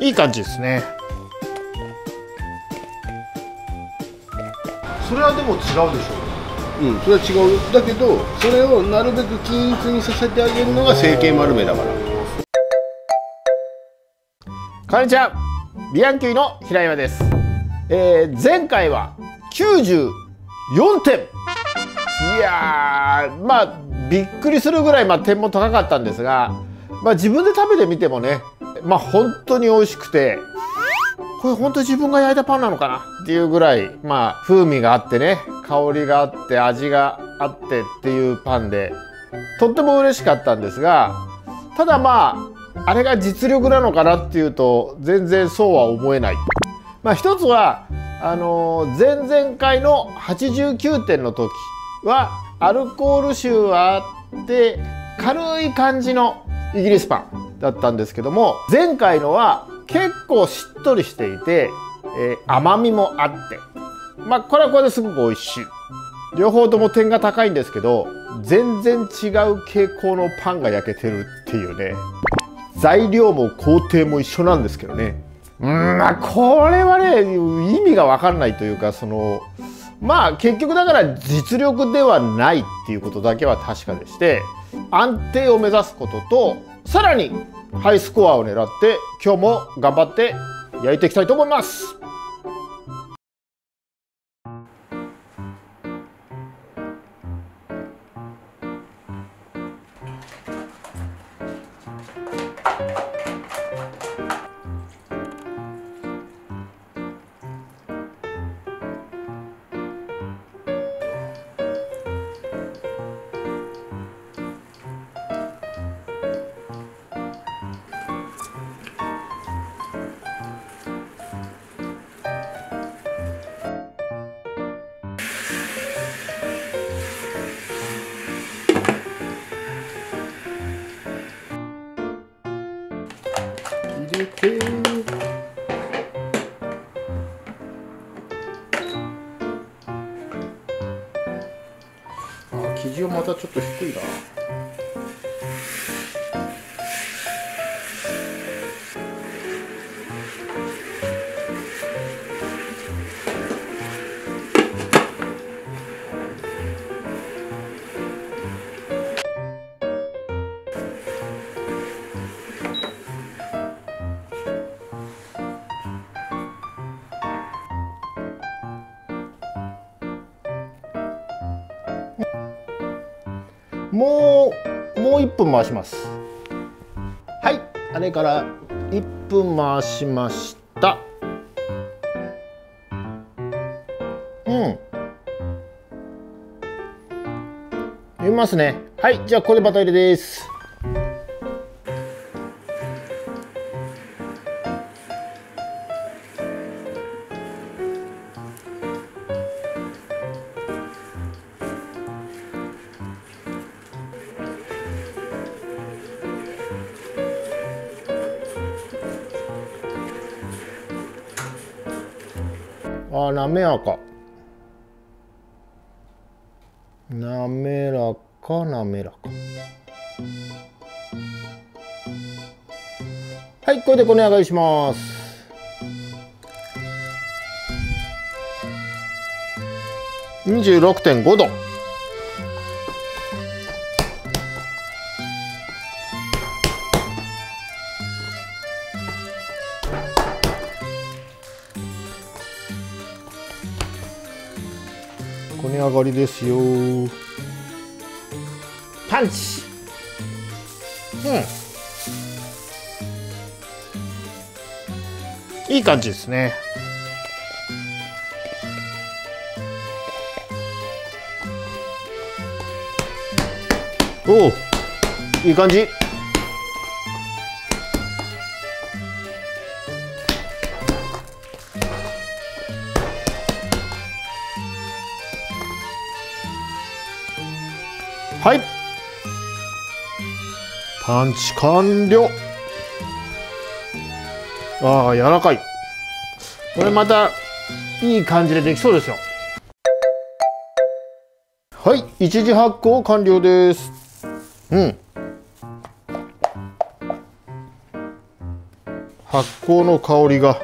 いい感じですね。それはでも違うでしょう。うん、それは違う。だけどそれをなるべく均一にさせてあげるのが成形丸めだから。こんにちは、ビアンキュイの平岩です。前回は94点、いやー、まあびっくりするぐらい、まあ、点も高かったんですが、まあ、自分で食べてみてもね、まあ、本当に美味しくて、これ本当に自分が焼いたパンなのかなっていうぐらい、まあ、風味があってね、香りがあって味があってっていうパンで、とっても嬉しかったんですが、ただまああれが実力なのかなっていうと全然そうは思えない。まあ、一つは前々回の89点の時はアルコール臭はあって軽い感じのイギリスパンだったんですけども、前回のは結構しっとりしていて、甘みもあって、まあ、これはこれですごく美味しい。両方とも点が高いんですけど、全然違う傾向のパンが焼けてるっていうね。材料も工程も一緒なんですけどね。まあこれはね、意味が分かんないというか、そのまあ結局だから実力ではないっていうことだけは確かでして、安定を目指すことと、さらにハイスコアを狙って今日も頑張って焼いていきたいと思います。生地をまたちょっと低いな。もう1分回します。はい、あれから1分回しました。入れますね。はい、じゃあここでバタ入れです。あ、滑らか。はい、これでこね上がりします。26.5度。こね上がりですよ。パンチ。いい感じですね。お、いい感じ。はい。パンチ完了。ああ、柔らかい。これまたいい感じでできそうですよ。はい、一次発酵完了です。発酵の香りが、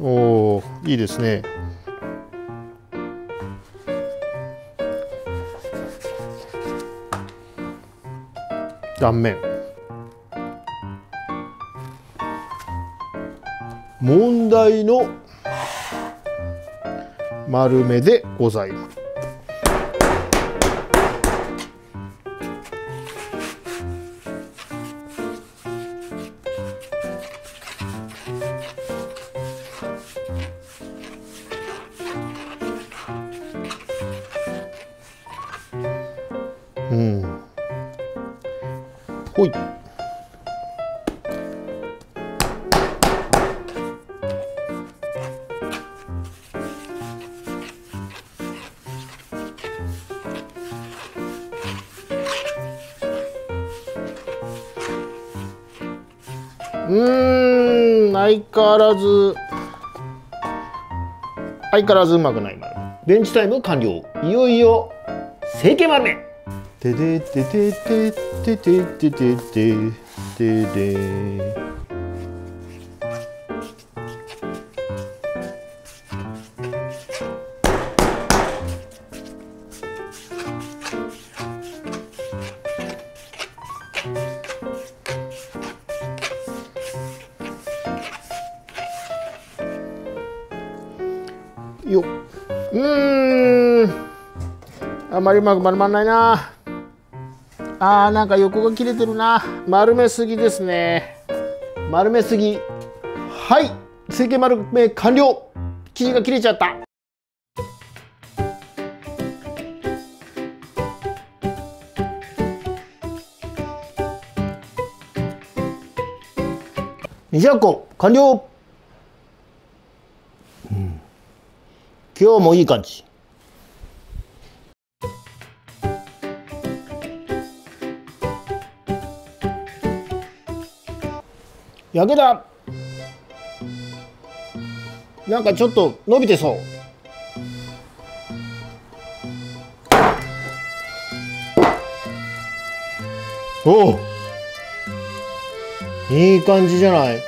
おー、いいですね。断面問題の丸めでございます。ほい。相変わらずうまくない丸。レンチタイム完了。いよいよ成形丸め。てでてててててててててで。よっ。あまりうまく丸まんないな。あー、なんか横が切れてるな。丸めすぎですね。丸めすぎ。はい、成形丸め完了。生地が切れちゃった。200個完了、今日もいい感じ。焼けた。なんかちょっと伸びてそう。おお、いい感じじゃない。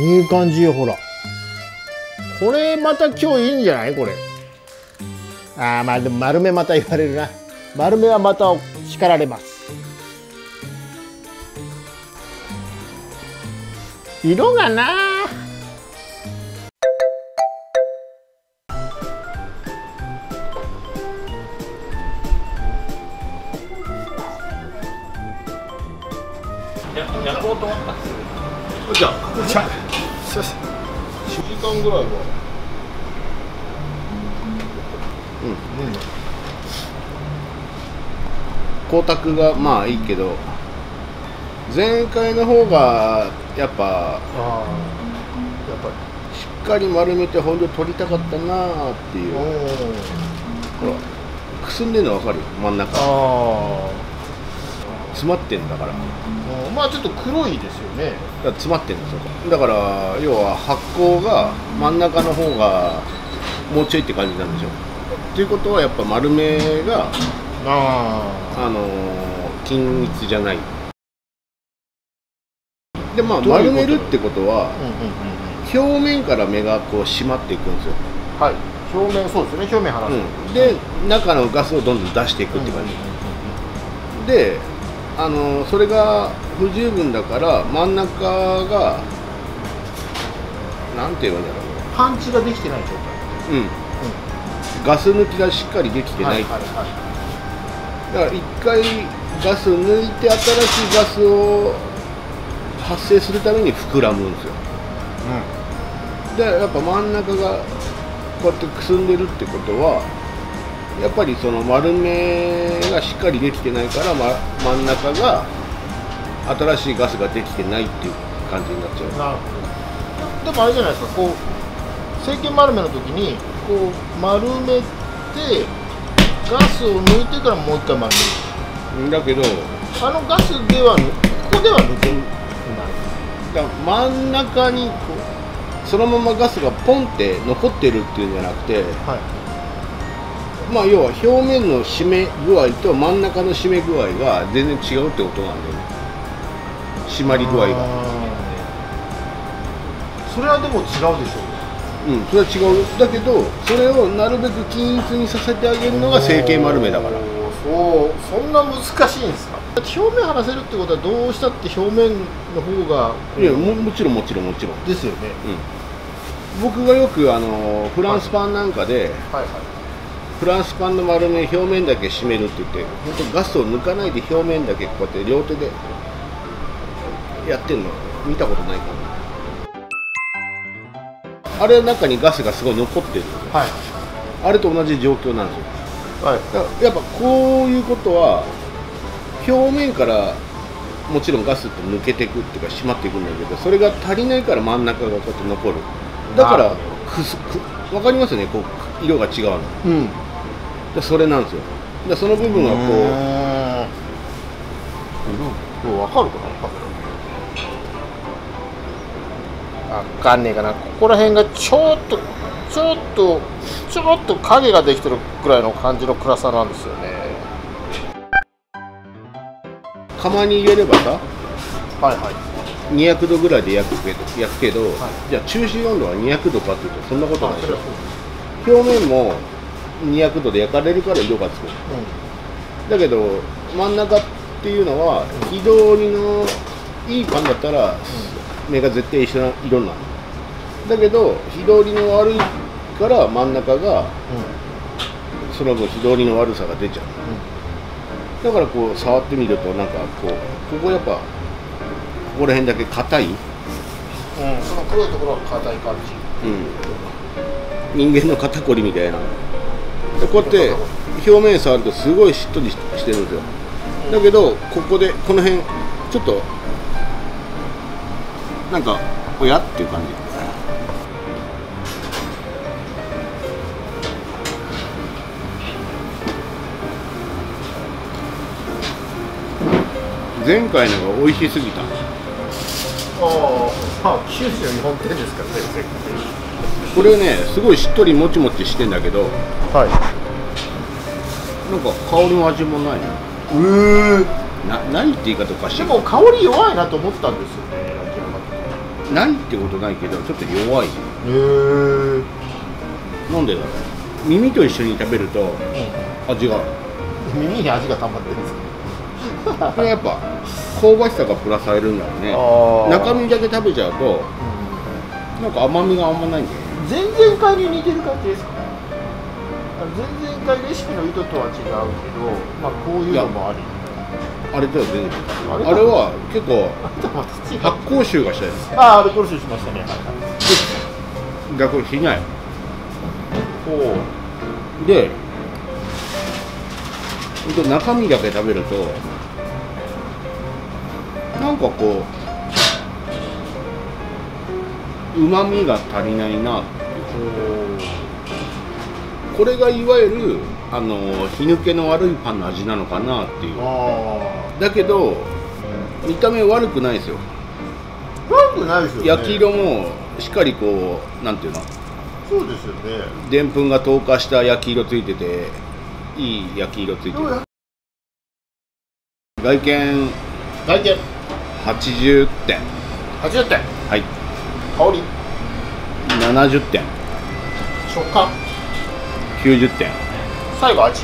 いい感じよ。ほら、これまた今日いいんじゃないこれ。ああ、まあでも丸めまた言われるな。丸めはまた叱られます。色がな。焼こうと思ったんですよ。じゃあ、じゃあ、1時間ぐらいは。光沢がまあいいけど。前回の方がやっぱしっかり丸めて本当取りたかったなーっていう。ほら、くすんでるの分かる？真ん中詰まってんだから。まあちょっと黒いですよね。だから詰まってんのそこ。だから要は発酵が真ん中の方がもうちょいって感じなんでしょ。っていうことはやっぱ丸めが均一じゃない。で、まあ、丸めるってことは表面から目がこう締まっていくんですよ。はい、表面。そうですね、表面離す、で中のガスをどんどん出していくって感じで、それが不十分だから真ん中がなんて言うんだろう、パンチができてない状態。ガス抜きがしっかりできてない。だから一回ガス抜いて新しいガスを発生するために膨らむんですよ。で、やっぱ真ん中がこうやってくすんでるってことはやっぱりその丸めがしっかりできてないから、真ん中が新しいガスができてないっていう感じになっちゃう。なるほど。でもあれじゃないですか、こう成形丸めの時にこう丸めてガスを抜いてからもう一回丸める。だけどガスではここでは抜ける。真ん中にそのままガスがポンって残ってるっていうんじゃなくて、まあ要は表面の締め具合と真ん中の締め具合が全然違うってことなんだよね。締まり具合が。それはでも違うでしょう。うん、それは違う。だけどそれをなるべく均一にさせてあげるのが成形丸めだから。そんな難しいんですか？だって表面張らせるってことはどうしたって表面の方が、いや、もちろんですよね。うん、僕がよくフランスパンなんかで、フランスパンの丸め表面だけ締めるって言って、本当ガスを抜かないで表面だけこうやって両手でやってるの見たことないかな。あれ中にガスがすごい残ってる、はい、あれと同じ状況なんですよ。はい、やっぱこういうことは表面からもちろんガスって抜けていくっていうか締まっていくんだけど、それが足りないから真ん中がこうやって残る。だから分かりますよね、こう色が違うの。うん、でそれなんですよ。でその部分はこう分かるかな、分かんねえかな。ここら辺がちょっと影ができてるくらいの感じの暗さなんですよね。釜に入れればさ、200度ぐらいで焼くけど、じゃあ中心温度は200度かっていうとそんなことないでしょ。表面も200度で焼かれるから色がつく。うん、だけど真ん中っていうのは火通りのいいパンだったら目が絶対一緒な色になる。だけど火通りの悪いから真ん中が、その分火通りの悪さが出ちゃう。だからこう触ってみるとなんかここやっぱここら辺だけ硬い。うん、その黒いところは硬い感じ。うん、人間の肩こりみたいな。でこうやって表面触るとすごいしっとりしてるんですよ。だけどここでこの辺ちょっとなんかおやっていう感じ。前回のが美味しすぎた。92本店ですからね。これね、すごいしっとりもちもちしてんだけど、なんか香りも味もないね。ないって言い方おかしい。でも香り弱いなと思ったんですよね。ないってことないけど、ちょっと弱い。なんでだろう。耳と一緒に食べると味が、耳に味が溜まってるんですか？これやっぱ香ばしさがプラスされるんだろうね。中身だけ食べちゃうと、なんか甘みがあんまないんだよね。前々回に似てる感じですかね。前々回レシピの意図とは違うけど、まあこういうのもあり。あれとは全然。あれは結構発酵臭がしたいです。ああ、発酵臭しましたね。だからこれしない。こうで、ほんと中身だけ食べると。なんかこう旨味が足りないなっていう。これがいわゆる火抜けの悪いパンの味なのかなっていう。だけど見た目悪くないですよ。悪くないですよね。焼き色もしっかりこうなんていうの、そうですよね、でんぷんが透過した焼き色ついてて、いい焼き色ついてる。外見80点。80点。はい。香り70点。食感90点。最後味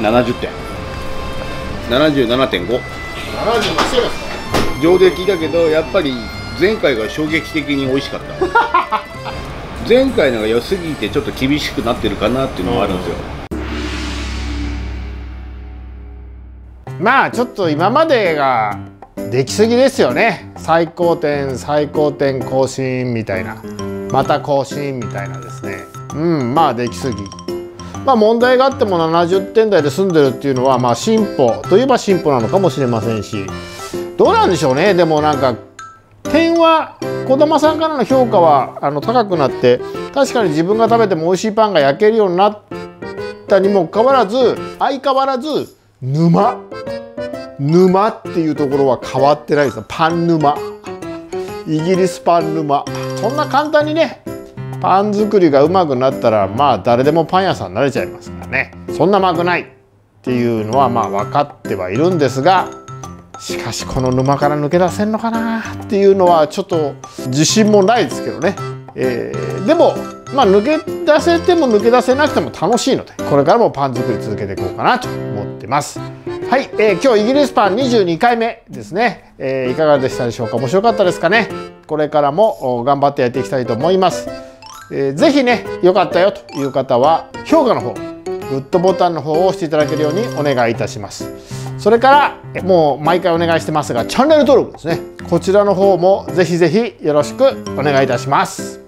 70点。77.5。77.5。上出来だけどやっぱり前回が衝撃的に美味しかった。前回のが良すぎてちょっと厳しくなってるかなっていうのもあるんですよ。まあちょっと今までができすぎですよね。最高点更新みたいな、また更新みたいなですね。まあできすぎ。まあ問題があっても70点台で済んでるっていうのは、まあ進歩といえば進歩なのかもしれませんし、どうなんでしょうね。でもなんか点は児玉さんからの評価は高くなって、確かに自分が食べても美味しいパンが焼けるようになったにもかかわらず、相変わらず沼っていうところは変わってないです。パン沼、イギリスパン沼、そんな簡単にねパン作りがうまくなったら、まあ誰でもパン屋さんになれちゃいますからね。そんなまくないっていうのはまあ分かってはいるんですが、しかしこの沼から抜け出せんのかなっていうのはちょっと自信もないですけどね。でもまあ抜け出せても抜け出せなくても楽しいので、これからもパン作り続けていこうかなと思ってます。はい、今日イギリスパン22回目ですね。いかがでしたでしょうか。面白かったですかね。これからも頑張ってやっていきたいと思います。是非ね、良かったよという方は評価の方、グッドボタンの方を押していただけるようにお願いいたします。それからもう毎回お願いしてますが、チャンネル登録ですね、こちらの方も是非是非よろしくお願いいたします。